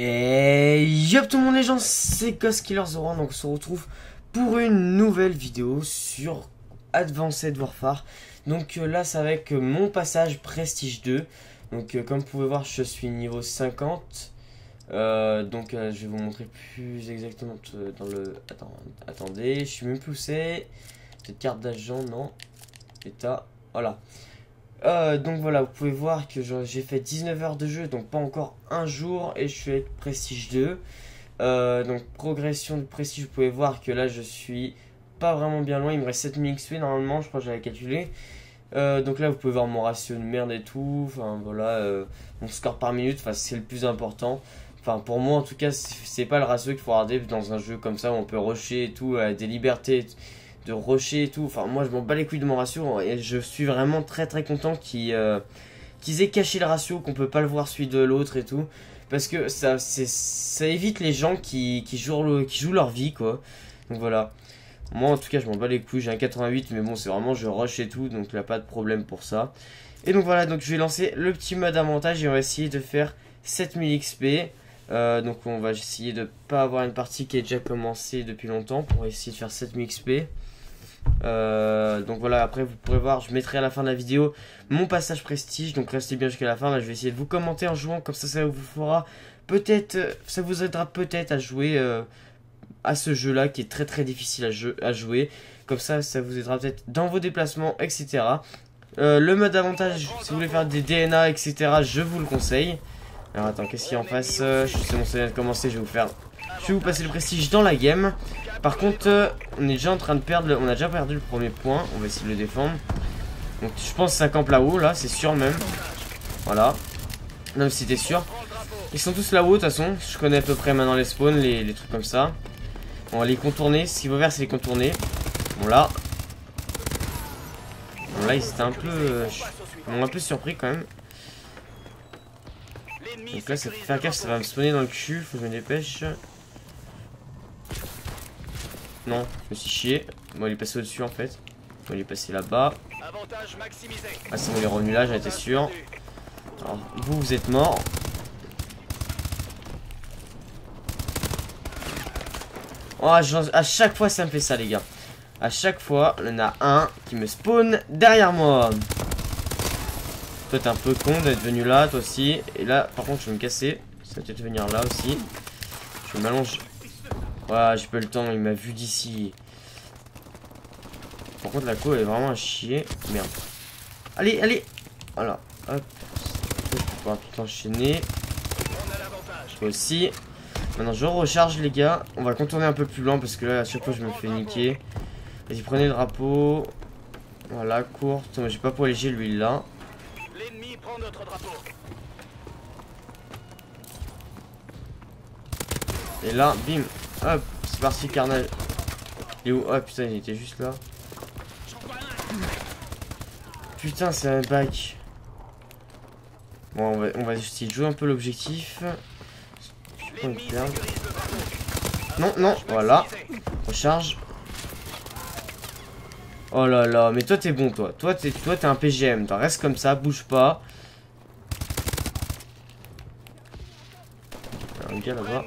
Et yop tout le monde les gens, c'est Gost Kill3r 01, donc on se retrouve pour une nouvelle vidéo sur Advanced Warfare. Donc là c'est avec mon passage Prestige 2. Donc comme vous pouvez voir je suis niveau 50. Donc je vais vous montrer plus exactement dans le... Attendez, je suis même poussé. Cette carte d'agent, non. État, voilà. Donc voilà, vous pouvez voir que j'ai fait 19 heures de jeu, donc pas encore un jour, et je suis avec Prestige 2. Donc progression du Prestige, vous pouvez voir que là je suis pas vraiment bien loin, il me reste 7000 XP normalement, je crois que j'avais calculé. Donc là vous pouvez voir mon ratio de merde et tout, enfin voilà, mon score par minute, enfin c'est le plus important. Enfin pour moi en tout cas, c'est pas le ratio qu'il faut regarder dans un jeu comme ça où on peut rusher et tout, des libertés de rusher et tout, enfin moi je m'en bats les couilles de mon ratio et je suis vraiment très content qu'ils aient caché le ratio, qu'on peut pas le voir celui de l'autre et tout, parce que ça évite les gens qui jouent leur vie quoi. Donc voilà, moi en tout cas je m'en bats les couilles, j'ai un 88 mais bon c'est vraiment je rush et tout, donc là pas de problème pour ça. Et donc voilà, donc je vais lancer le petit mode avantage et on va essayer de faire 7000 XP. Donc on va essayer de pas avoir une partie qui est déjà commencée depuis longtemps pour essayer de faire 7000 XP. Donc voilà, après vous pourrez voir, je mettrai à la fin de la vidéo mon passage prestige, donc restez bien jusqu'à la fin. Là je vais essayer de vous commenter en jouant, comme ça ça vous aidera peut-être à jouer à ce jeu là qui est très difficile à jouer, comme ça ça vous aidera peut-être dans vos déplacements etc. Le mode avantage, si vous voulez faire des DNA etc, je vous le conseille. Alors attends, qu'est-ce qu'il y a en face? C'est bon, ça vient de commencer, je vais vous passer le prestige dans la game. Par contre, on est déjà en train de perdre, on a déjà perdu le premier point, on va essayer de le défendre. Donc je pense que ça campe là-haut, là, c'est sûr même. Voilà. Non mais c'était sûr. Ils sont tous là-haut de toute façon, je connais à peu près maintenant les spawns, les trucs comme ça. On va les contourner, ce qu'il faut faire c'est les contourner. Bon là. Bon là, ils étaient un peu... ils m'ont un peu surpris quand même. Donc là, ça fait faire gaffe, ça va me spawner dans le cul, faut que je me dépêche. Non, je me suis chié. Bon, il est passé au-dessus en fait. Bon, il est passé là-bas. Ah, c'est bon, il est revenu là, j'en étais sûr. Alors, vous êtes mort. Oh, à chaque fois, ça me fait ça, les gars. À chaque fois, il y en a un qui me spawn derrière moi. Toi t'es un peu con d'être venu là, toi aussi. Et là par contre je vais me casser. Ça va peut-être venir là aussi. Je m'allonge. Voilà, j'ai pas eu le temps, il m'a vu d'ici. Par contre la co elle est vraiment à chier. Merde. Allez, allez. Voilà, hop. On va tout enchaîner. Toi aussi. Maintenant je recharge les gars. On va contourner un peu plus loin parce que là à chaque fois je me fais niquer. Vas-y, prenez le drapeau. Voilà, courte. J'ai pas pour léger lui là. Notre drapeau. Et là, bim, hop, c'est parti, carnage. Il est où? Oh putain, il était juste là. Putain, c'est un bac. Bon, on va essayer de jouer un peu l'objectif. Non, non, voilà. Recharge. Oh là là, mais toi t'es bon, toi. Toi t'es un PGM, toi, reste comme ça, bouge pas. Un gars là-bas.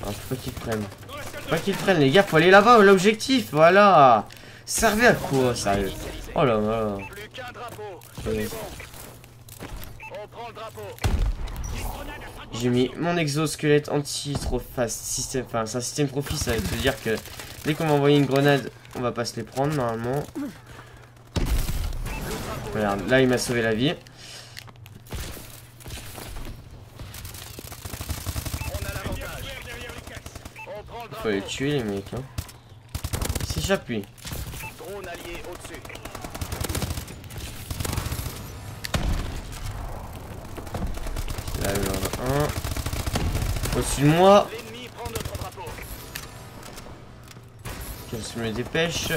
Alors faut pas qu'il prenne. Faut pas qu'il prenne les gars, faut aller là-bas, l'objectif, voilà. Servez à quoi, sérieux? Oh là là. J'ai mis mon exosquelette anti-système. Enfin, c'est un système profit, ça veut dire que dès qu'on va envoyer une grenade, on va pas se les prendre normalement. Regarde, là il m'a sauvé la vie. Faut les tuer les mecs hein. Il s'échappe lui. Là il y en a un. Au-dessus de moi. Je me dépêche.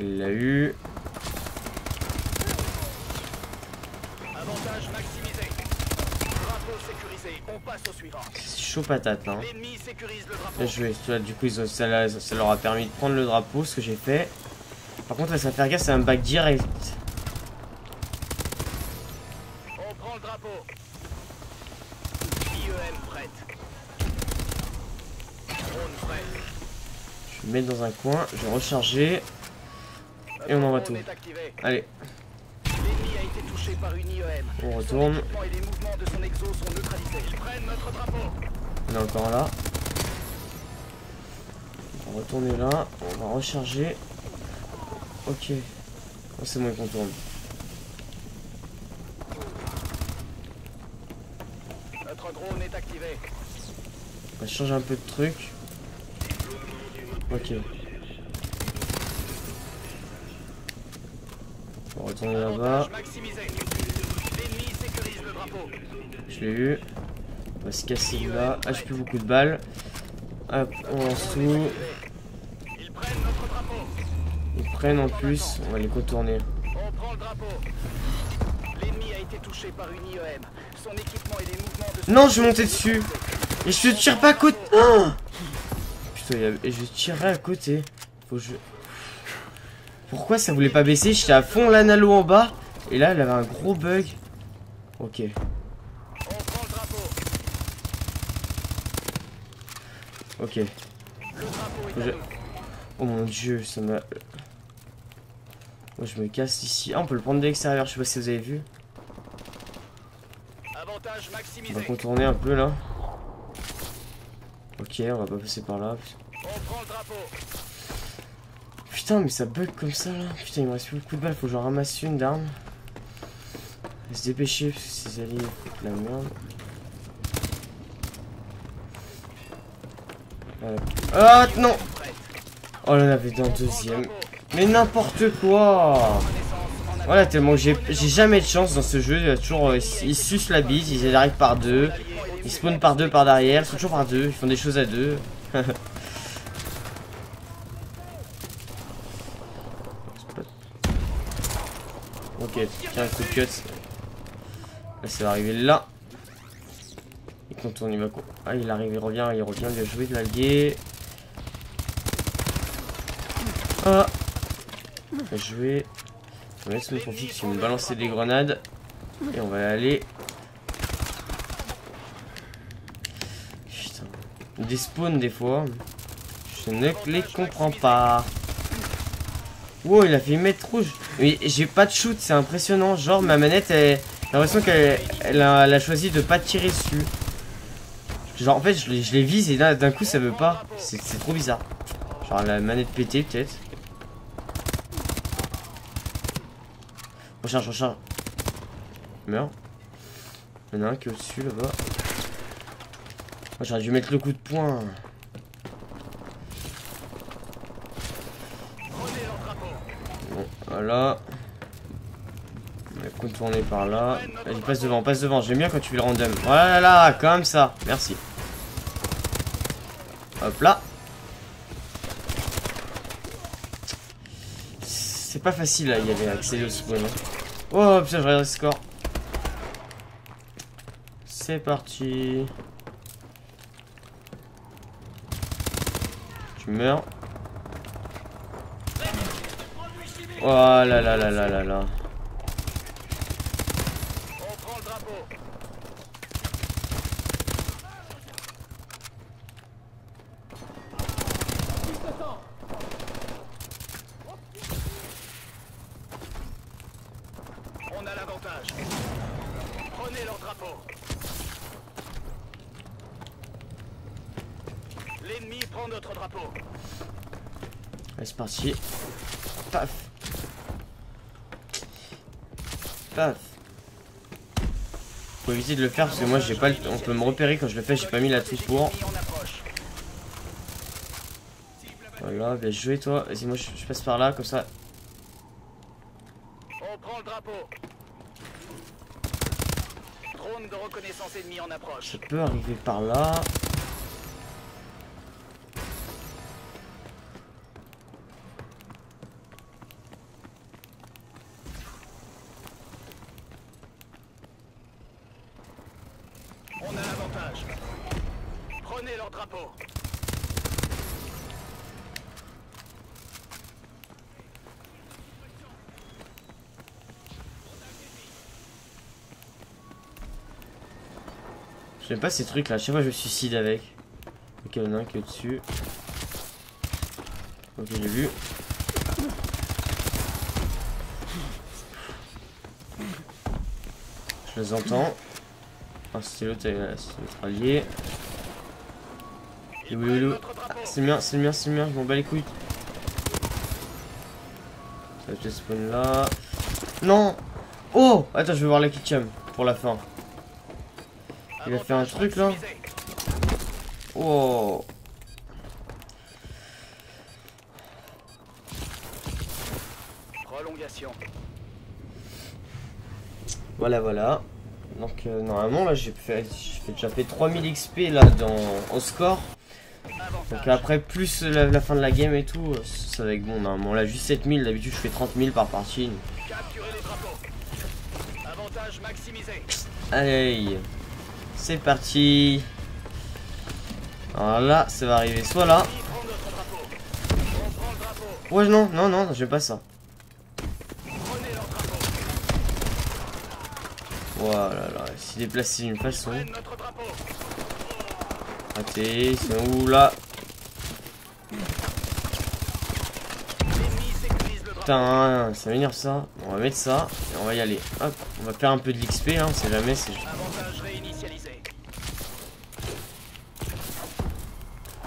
Il l'a eu. Avantage maximisé. Drapeau sécurisé. On passe au suivant. C'est chaud patate hein. L'ennemi sécurise le drapeau. Là, du coup ça leur a permis de prendre le drapeau, ce que j'ai fait. Par contre, là, ça fait gaffe, c'est un bac direct. On prend le drapeau. IEM prête. Drone prêt. Je vais me mettre dans un coin, je vais recharger. Et on envoie tout. Allez. L'ennemi a été touché par une IEM. On retourne. Et les mouvements de son exo sont neutralisés. Je prenne notre drapeau. On est encore là. On va retourner là. On va recharger. Ok. Oh, c'est moi qu'on tourne. Notre drone est activé. On va changer un peu de truc. Ok. On va retourner là-bas. Je l'ai eu. On va se casser de là. Ah, j'ai plus beaucoup de balles. Hop, on lance tout. Ils prennent en plus. On va les contourner. On prend le drapeau. L'ennemi a été touché par une IEM. Son équipement et les mouvements de son... Non, je vais monter dessus. Et je te tire pas à côté. Ah putain, et je tirerai à côté. Faut que je... Pourquoi ça voulait pas baisser? J'étais à fond l'analo en bas. Et là, elle avait un gros bug. Ok. Ok. Je... Oh mon dieu, ça m'a... Moi je me casse ici. Ah, on peut le prendre de l'extérieur, je sais pas si vous avez vu. On va contourner un peu là. Ok, on va pas passer par là. Putain, mais ça bug comme ça là. Putain, il me reste plus beaucoup de balles, faut que j'en ramasse une d'arme. On va se dépêcher parce que ces alliés foutent la merde. Ah non! Oh là, on avait dans le deuxième. Mais n'importe quoi! Voilà, tellement que j'ai jamais de chance dans ce jeu. Il y a toujours, ils sucent la bise, ils arrivent par deux. Ils spawnent par deux par derrière. Ils sont toujours par deux. Ils font des choses à deux. C'est pas... Ok, tiens, un coup de cut. Là, ça va arriver là. Il contourne, il va... Ah, il arrive, il revient, bien joué de l'alguer. Ah, bien joué. On va laisser le profil parce qu'ils vont balancer des grenades. Et on va aller... Putain. Des spawns des fois. Je ne les comprends pas. Wow, il a fait mettre rouge. Mais j'ai pas de shoot, c'est impressionnant. Genre, ma manette, elle... j'ai l'impression qu'elle a choisi de pas tirer dessus. Genre en fait je les vise et d'un coup ça veut pas. C'est trop bizarre. Genre la manette pétée peut-être. Recharge, recharge. Meurs. Il y en a un qui est au-dessus là-bas. Oh, j'aurais dû mettre le coup de poing. Bon, voilà. On va contourner par là. Allez, passe devant, passe devant. J'aime bien quand tu fais le random. Voilà, là, comme ça. Merci. Hop là. C'est pas facile, là. Il y avait accès au spawn. Oh putain, je regarde le score. C'est parti. Tu meurs. Oh là là là là là là. L'ennemi prend notre drapeau. Allez, c'est parti. Paf. Paf. Faut éviter de le faire parce que moi j'ai pas le... On peut me repérer quand je le fais, j'ai pas mis la touche pour. Voilà, bien joué toi. Vas-y, moi je passe par là comme ça. On prend le drapeau. Drone de reconnaissance ennemi en approche. Je peux arriver par là. Prenez leur drapeau. J'aime pas ces trucs là, à chaque fois je me suicide avec. Ok, il y en a un qui est au-dessus. Ok, j'ai vu. Je les entends. Ah, c'est l'autre allié. C'est le mien, c'est le mien, c'est le mien, je m'en bats les couilles. Ça va te spawn là. Non! Oh! Attends, je vais voir la kitchen pour la fin. Il a fait un truc là. Oh! Prolongation. Voilà, voilà. Donc normalement là j'ai déjà fait 3000 XP là au score. Donc après plus la fin de la game et tout, ça va être bon. Normalement là juste 7000, d'habitude je fais 30 000 par partie. Allez, c'est parti. Alors là ça va arriver soit là. Ouais non, non, non, j'aime pas ça. Voilà, là, si déplacer une façon. Raté, ils sont où là? Putain, ça m'énerve ça. On va mettre ça et on va y aller. Hop, on va perdre un peu de l'XP, hein, on sait jamais.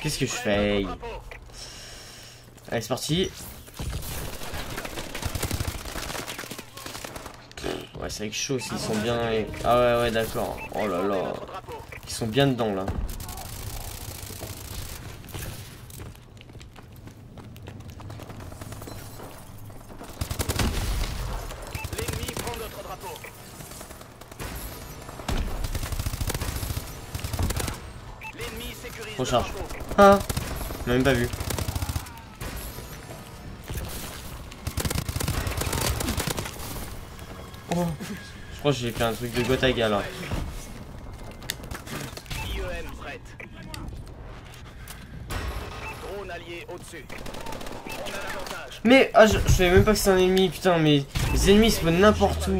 Qu'est-ce que je fais? Allez, c'est parti. Ouais, c'est vrai que chaud, ils sont bien. Ah ouais, ouais, d'accord. Oh là là. Ils sont bien dedans là. L'ennemi prend notre drapeau. L'ennemi sécurise. Recharge. Ah, on a même pas vu. Je crois que j'ai fait un truc de Gotaga là. Mais ah, je savais même pas que c'est un ennemi, putain, mais les ennemis spawnent n'importe où.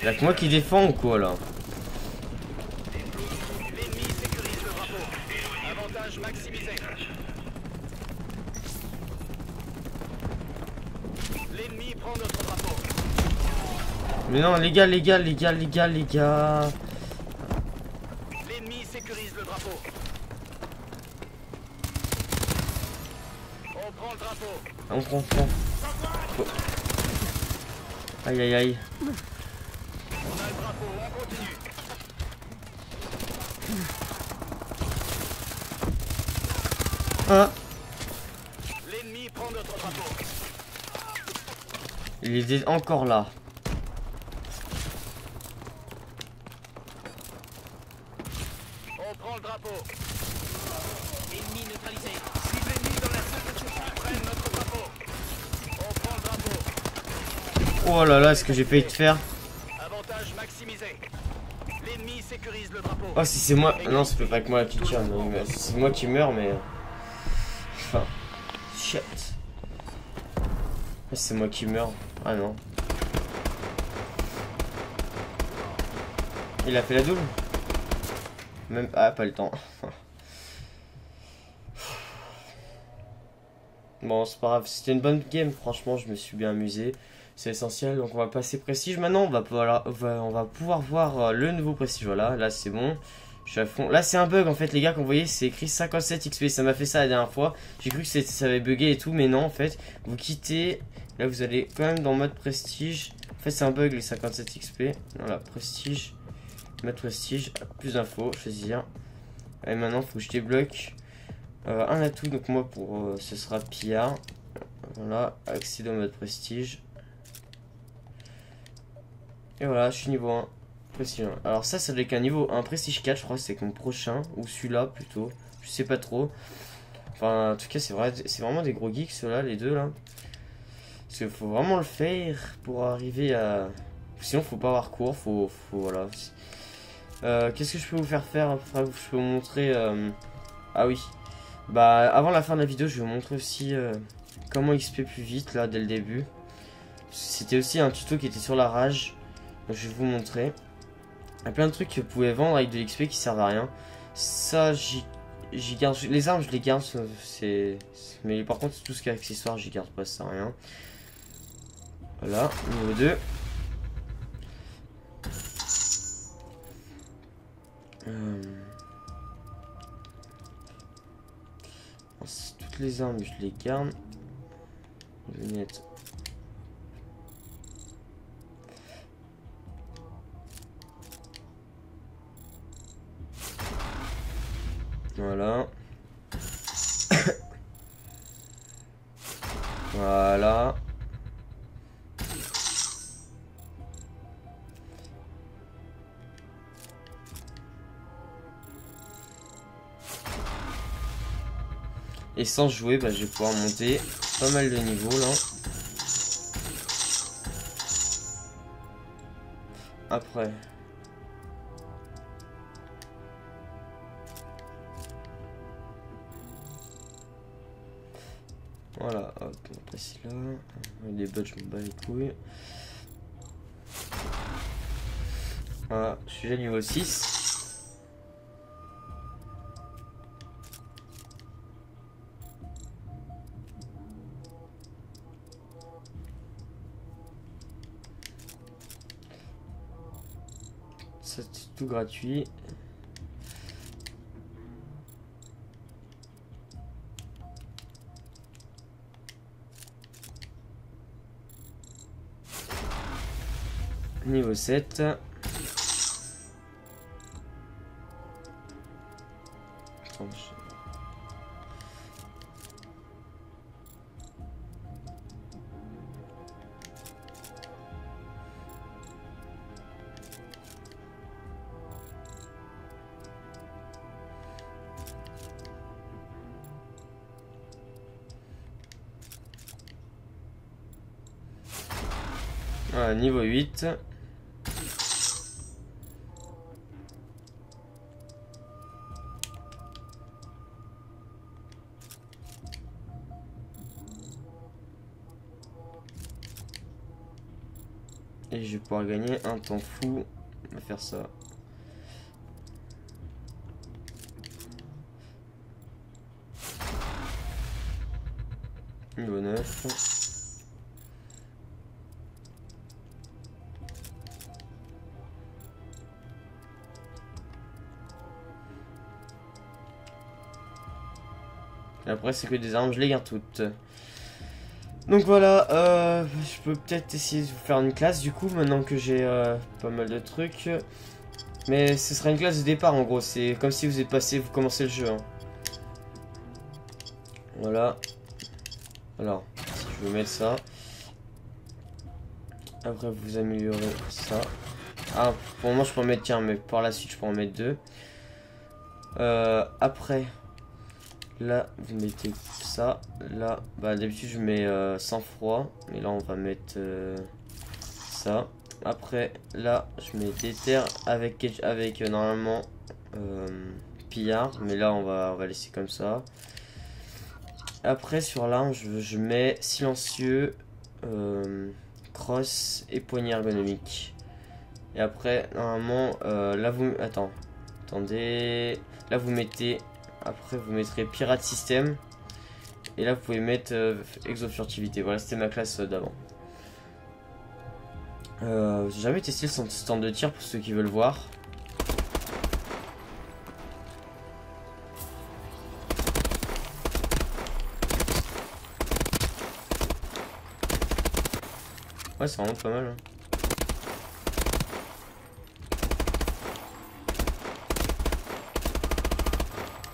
C'est là que moi qui défends ou quoi là? Mais non, les gars, les gars, les gars, les gars, les gars. L'ennemi sécurise le drapeau. On prend le drapeau. On prend, on prend. Oh. Aïe aïe aïe. Ah. L'ennemi prend notre drapeau. Il était encore là. On prend le drapeau. Ennemi neutralisé. Suivez l'ennemi dans la zone. Prennent notre drapeau. On prend le drapeau. Oh là là, est-ce que j'ai failli te faire. Avantage maximisé. L'ennemi sécurise le drapeau. Oh, si c'est moi. Non, ça peut pas que moi qui tire. C'est moi qui meurs, mais. Enfin, shit. C'est moi qui meurs. Ah non. Il a fait la double. Même ah, pas le temps. Bon, c'est pas grave. C'était une bonne game. Franchement, je me suis bien amusé. C'est essentiel. Donc, on va passer prestige. Maintenant, on va pouvoir voir le nouveau prestige. Voilà, là, c'est bon. Je suis à fond. Là c'est un bug en fait les gars, comme vous voyez c'est écrit 57 XP, ça m'a fait ça la dernière fois, j'ai cru que ça avait bugué et tout, mais non en fait, vous quittez, là vous allez quand même dans mode prestige, en fait c'est un bug les 57 XP, voilà, prestige, mode prestige, plus d'infos, choisir, et maintenant faut que je débloque un atout, donc moi pour ce sera pillard, voilà, accéder au mode prestige, et voilà je suis niveau 1. Alors ça doit être un niveau 1 prestige 4 je crois, c'est comme prochain ou celui-là plutôt, Je sais pas trop. Enfin, en tout cas, c'est vrai, c'est vraiment des gros geeks, ceux-là, les deux, là. Parce qu'il faut vraiment le faire pour arriver à... Sinon, faut pas avoir cours, faut voilà. Qu'est-ce que je peux vous faire faire? Après, je peux vous montrer... Ah oui. Bah, avant la fin de la vidéo, je vais vous montrer aussi comment XP plus vite, là, dès le début. C'était aussi un tuto qui était sur la rage. Donc, je vais vous montrer. Il y a plein de trucs que vous pouvez vendre avec de l'XP qui servent à rien. Ça, j'y garde... Les armes, je les garde, c'est... Mais par contre, tout ce qui est accessoire, j'y garde pas, ça sert à rien. Voilà, niveau 2. Toutes les armes, je les garde. Lunettes. Voilà. Voilà. Et sans jouer, bah, je vais pouvoir monter pas mal de niveaux là. Après. Voilà, hop, on passe là. Les bots, je me bats les couilles. Voilà, je suis à niveau 6. Ça, c'est tout gratuit. Niveau 7. Voilà, niveau 8. Et je vais pouvoir gagner un temps fou. On va faire ça. Niveau 9. Et après, c'est que des armes, je les garde toutes. Donc voilà, je peux peut-être essayer de vous faire une classe du coup, maintenant que j'ai pas mal de trucs. Mais ce sera une classe de départ en gros, c'est comme si vous êtes passé, vous commencez le jeu. Hein. Voilà. Alors, si je veux mettre ça. Après vous améliorez ça. Ah, pour le moment je peux en mettre qu'un, mais par la suite je peux en mettre deux. Après... Là, vous mettez ça. Là, bah d'habitude, je mets sang-froid. Mais là, on va mettre ça. Après, là, je mets déter avec normalement pillard. Mais là, on va laisser comme ça. Après, sur l'arme, je mets silencieux, cross et poignée ergonomique. Et après, normalement, là, vous... Attendez. Là, vous mettez... Après vous mettrez pirate système et là vous pouvez mettre exofurtivité. Voilà, c'était ma classe d'avant. J'ai jamais testé le stand de tir pour ceux qui veulent voir. Ouais, c'est vraiment pas mal. Hein.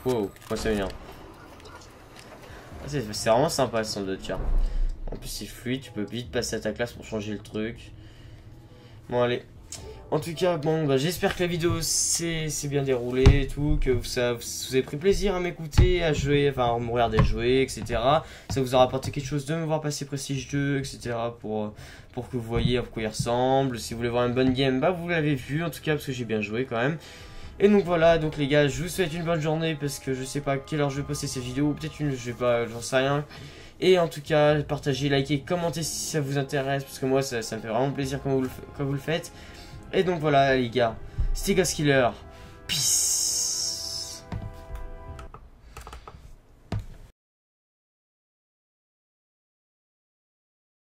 Wow, moi ça m'énerve. C'est vraiment sympa le centre de tir. En plus c'est fluide, tu peux vite passer à ta classe pour changer le truc. Bon allez, En tout cas, bon, bah, j'espère que la vidéo s'est bien déroulée et tout, que vous avez pris plaisir à m'écouter, à jouer, enfin à me regarder jouer, etc. Ça vous aura apporté quelque chose de me voir passer Prestige 2, etc. Pour que vous voyez à quoi il ressemble. Si vous voulez voir une bonne game, bah vous l'avez vu, en tout cas, parce que j'ai bien joué quand même. Et donc voilà, donc les gars, je vous souhaite une bonne journée, parce que je sais pas à quelle heure je vais poster ces vidéos, peut-être une, je sais pas, j'en sais rien. Et en tout cas, partagez, likez, commentez si ça vous intéresse, parce que moi ça me fait vraiment plaisir quand vous le faites. Et donc voilà les gars, c'était Gost Kill3r, peace.